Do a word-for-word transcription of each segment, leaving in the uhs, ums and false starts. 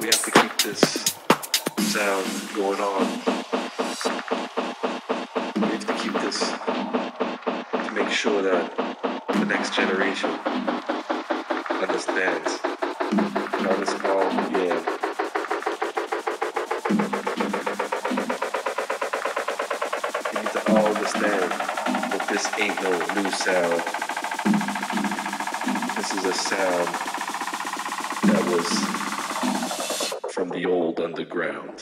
we have to keep this sound going on. We have to keep this to make sure that the next generation understands. You know, this is called, yeah. Understand that this ain't no new sound. This is a sound that was from the old underground. From the old underground.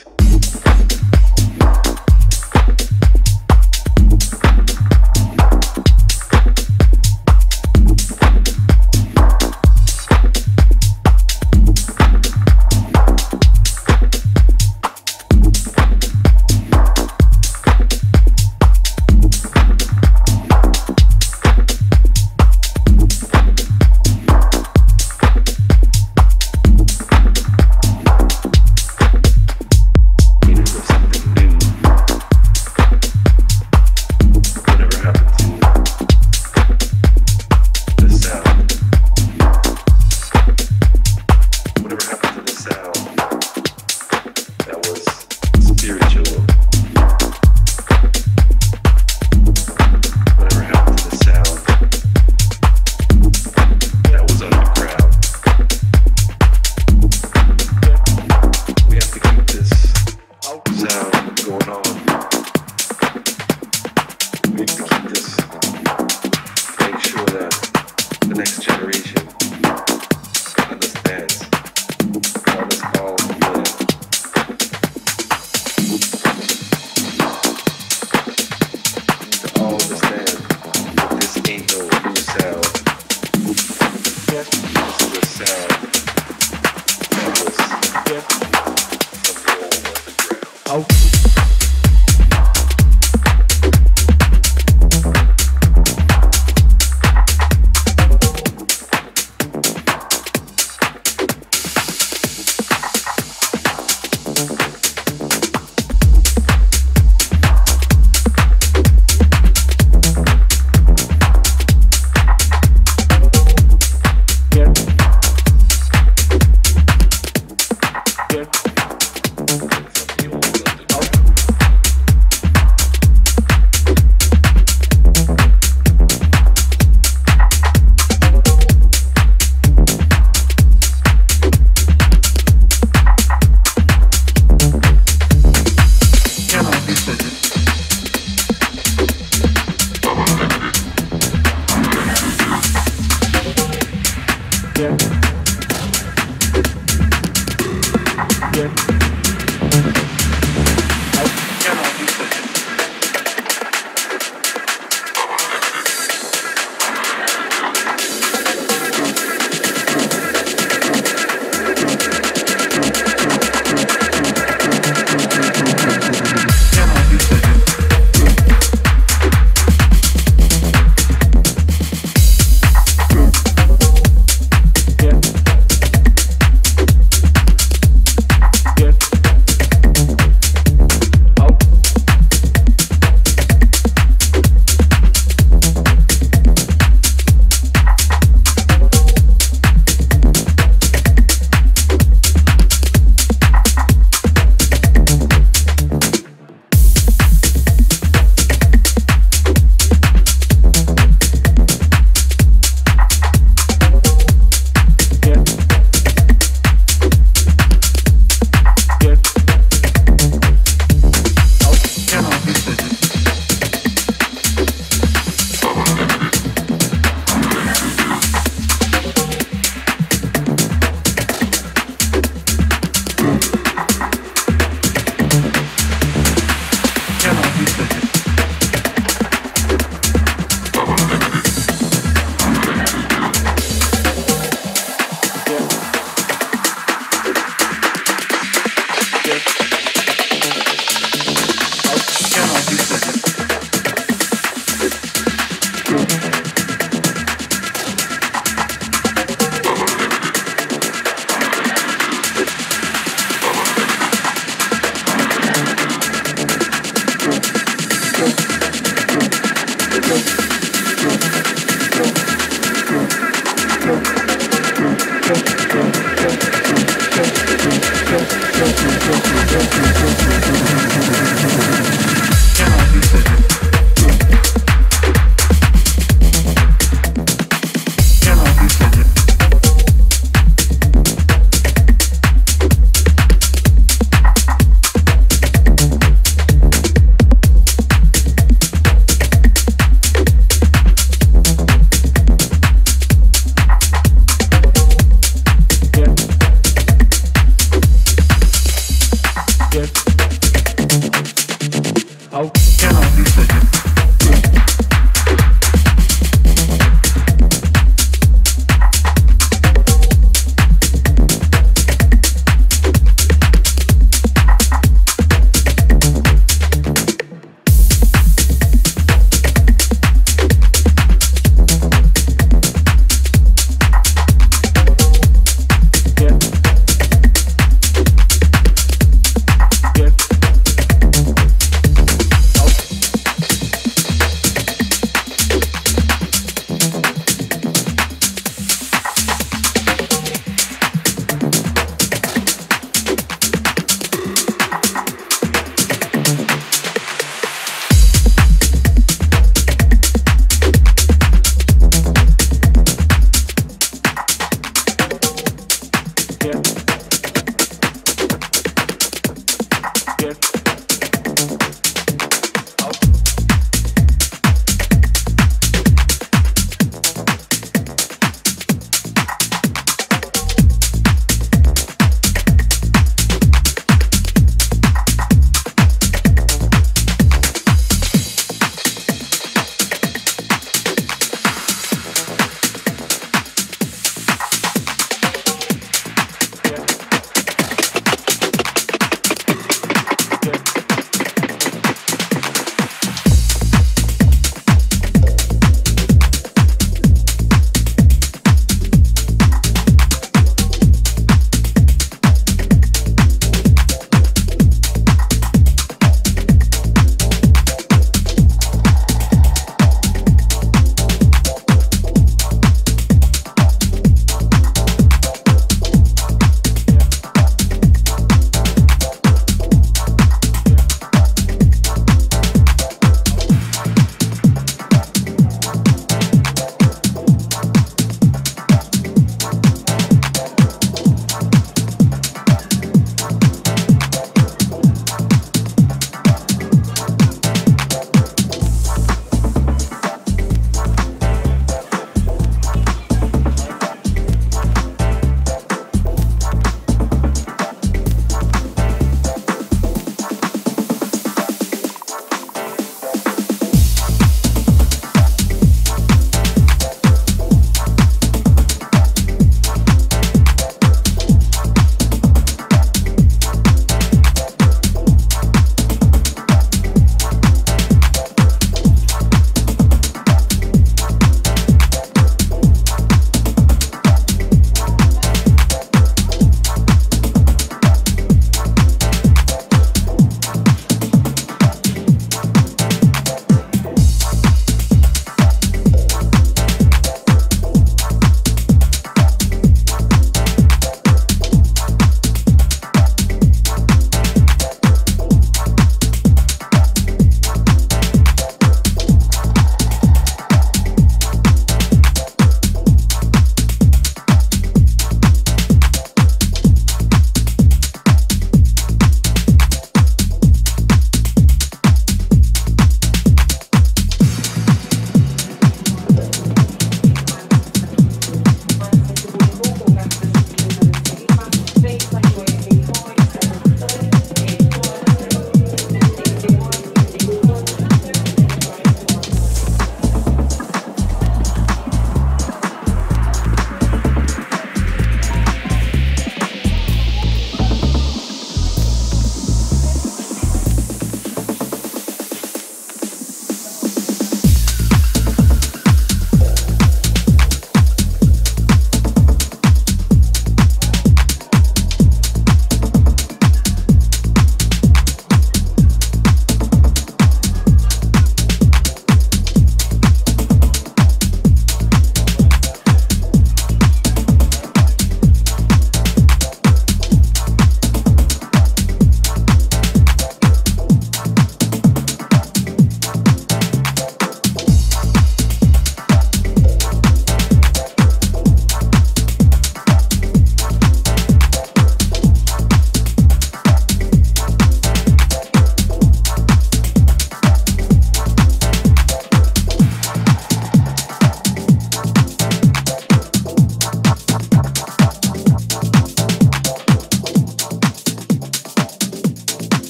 Yeah.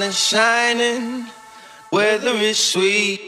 sun is shining, weather is sweet.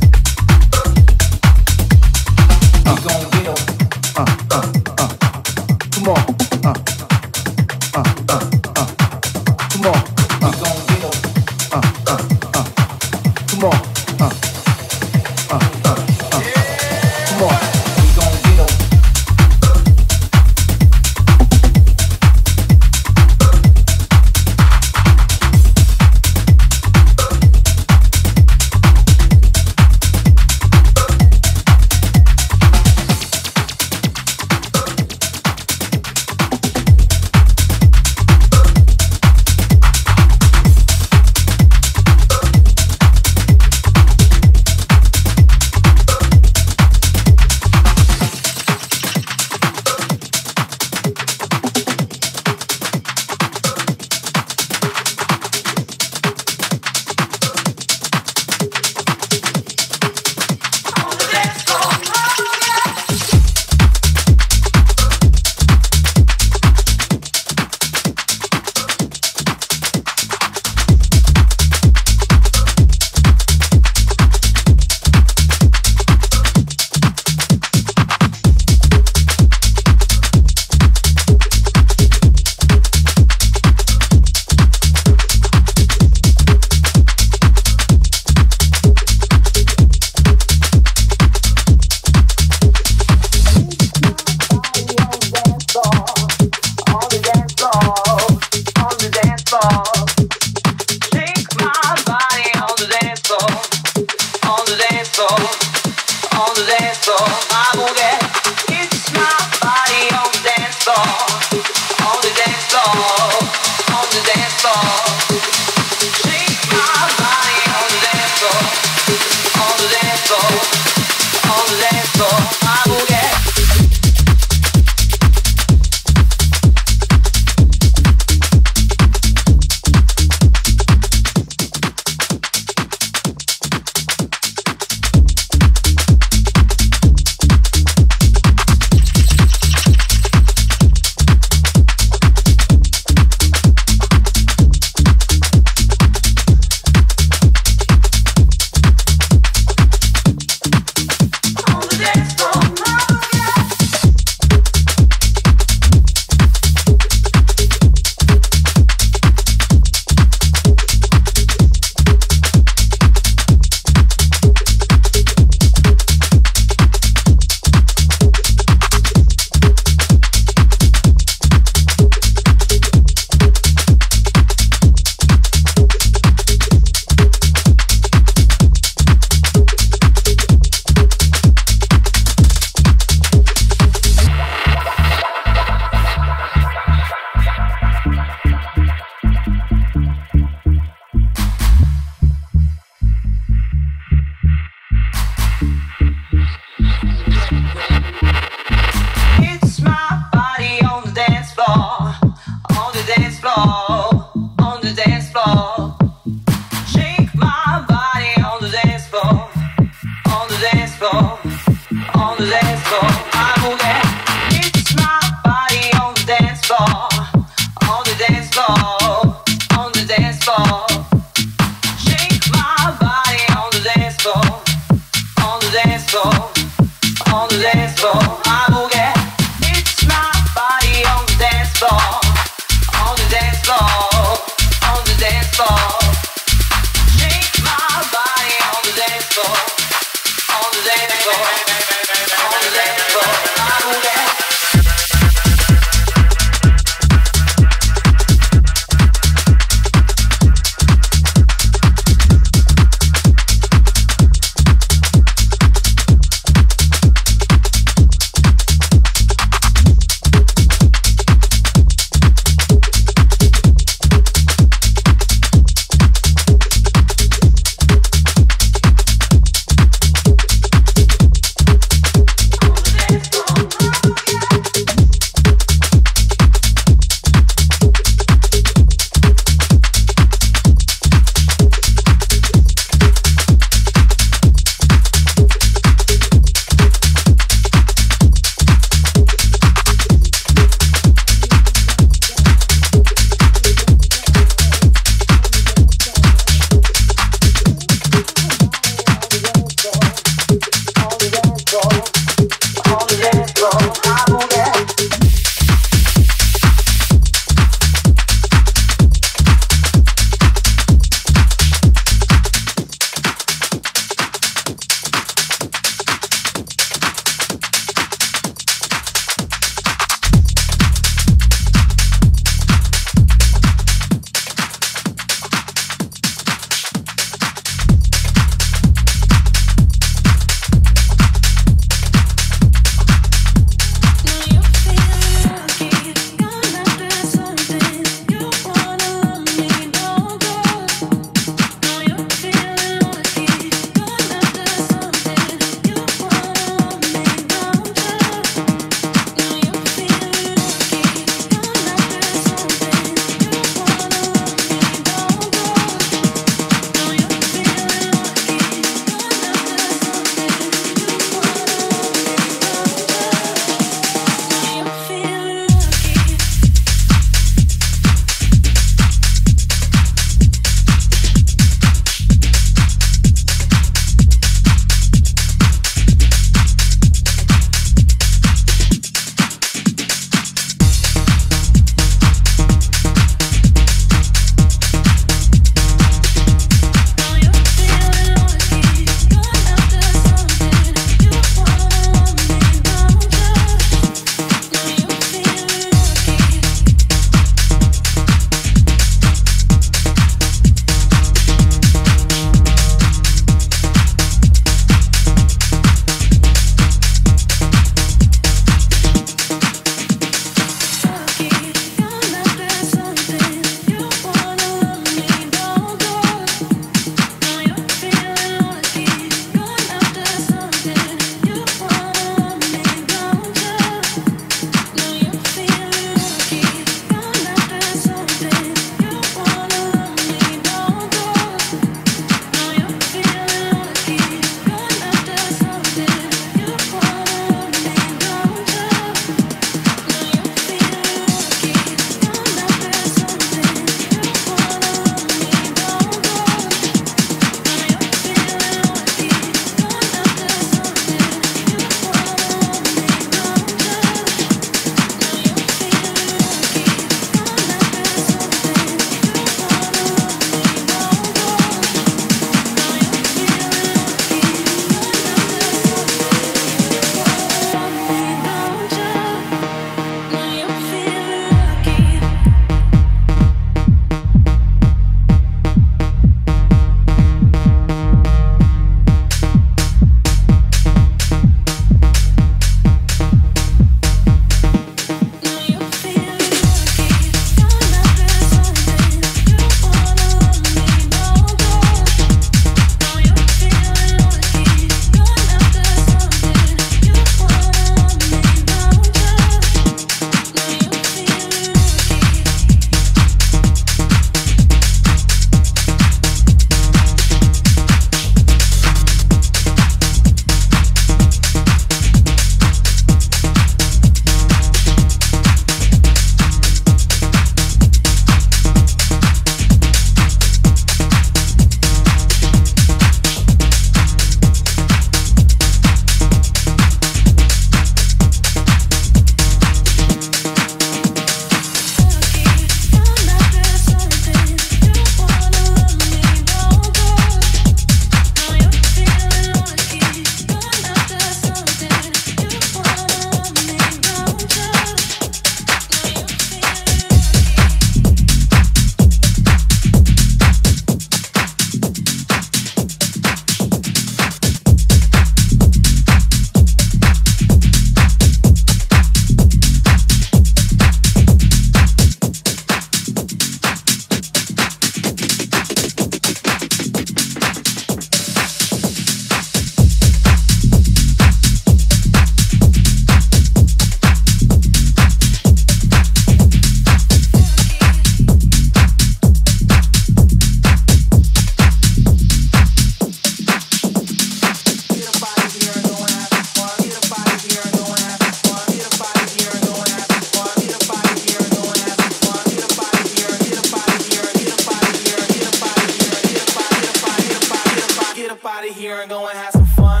beer and go and have some fun.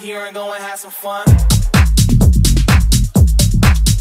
Here and go and have some fun. Here and go and have some fun.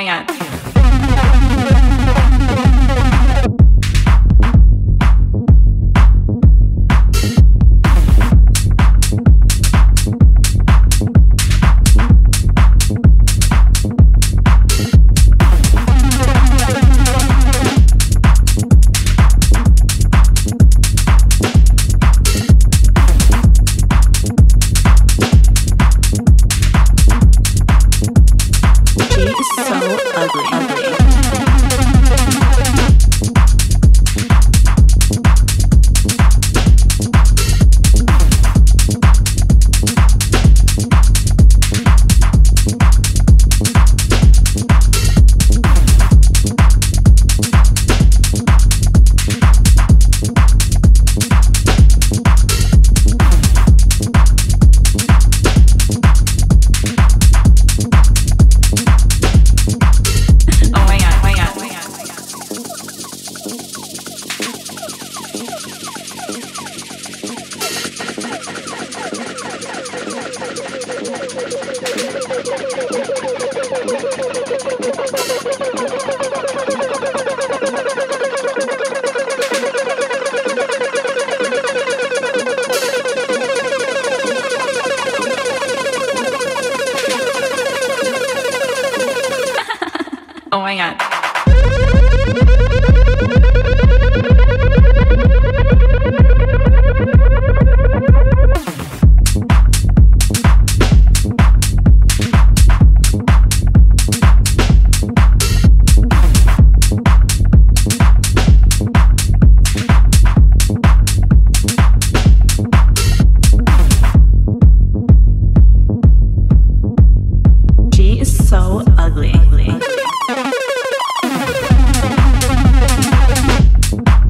going on? Oh my God. She is so ugly. ugly. Thank you.